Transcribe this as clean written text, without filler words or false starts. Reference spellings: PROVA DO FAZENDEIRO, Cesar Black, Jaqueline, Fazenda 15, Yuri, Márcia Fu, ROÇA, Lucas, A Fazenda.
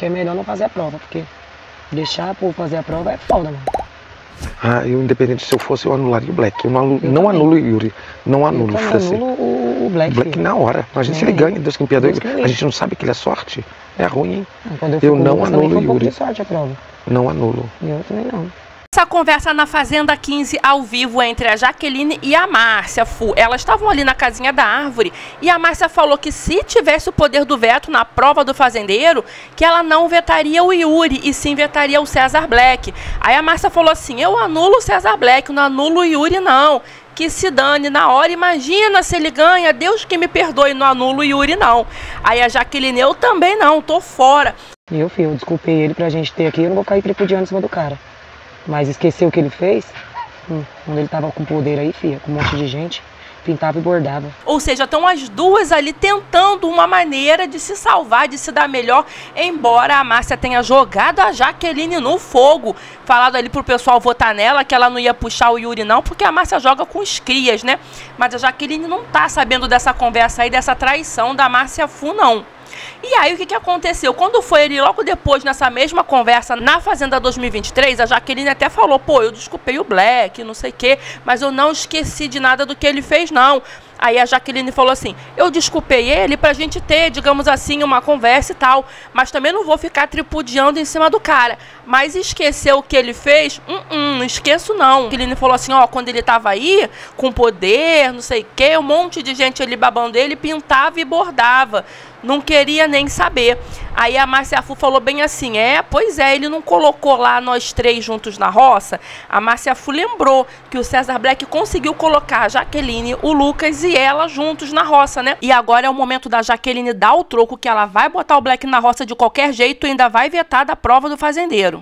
que é melhor não fazer a prova, porque deixar por fazer a prova é foda, mano. Ah, eu independente se eu fosse, eu anularia o Black. Eu não anulo, eu não anulo o Yuri, não anulo o francês. Eu anulo o Black. Black na hora. A gente, se ele ganha, Deus que me perdoe. A gente não sabe que ele é sorte, é ruim, hein? Eu não anulo o Yuri. Sorte, a prova. Não anulo. Eu também não. Essa conversa na Fazenda 15 ao vivo entre a Jaqueline e a Márcia Fu. Elas estavam ali na casinha da árvore e a Márcia falou que se tivesse o poder do veto na prova do fazendeiro, que ela não vetaria o Yuri e sim vetaria o Cesar Black. Aí a Márcia falou assim, eu anulo o Cesar Black, não anulo o Yuri não. Que se dane na hora, imagina se ele ganha, Deus que me perdoe, não anulo o Yuri não. Aí a Jaqueline, eu também não, tô fora. E eu, filho, desculpei ele pra gente ter aqui, eu não vou cair tripudiando em cima do cara. Mas esqueceu o que ele fez, quando ele tava com poder aí, filha, com um monte de gente, pintava e bordava. Ou seja, estão as duas ali tentando uma maneira de se salvar, de se dar melhor, embora a Márcia tenha jogado a Jaqueline no fogo, falado ali pro pessoal votar nela, que ela não ia puxar o Yuri não, porque a Márcia joga com os crias, né? Mas a Jaqueline não tá sabendo dessa conversa aí, dessa traição da Márcia Fu, não. E aí, o que aconteceu? Quando foi ele, logo depois, nessa mesma conversa na Fazenda 2023, a Jaqueline até falou, pô, eu desculpei o Black, não sei o quê, mas eu não esqueci de nada do que ele fez, não. Aí a Jaqueline falou assim, eu desculpei ele pra gente ter, digamos assim, uma conversa e tal, mas também não vou ficar tripudiando em cima do cara. Mas esqueceu o que ele fez? Não esqueço não. A Jaqueline falou assim, ó, quando ele tava aí, com poder, não sei o quê, um monte de gente ali babando ele, pintava e bordava. Não queria nem saber. Aí a Márcia Fu falou bem assim, pois é, ele não colocou lá nós três juntos na roça? A Márcia Fu lembrou que o Cesar Black conseguiu colocar a Jaqueline, o Lucas e ela juntos na roça, né? E agora é o momento da Jaqueline dar o troco, que ela vai botar o Black na roça de qualquer jeito e ainda vai vetar da prova do fazendeiro.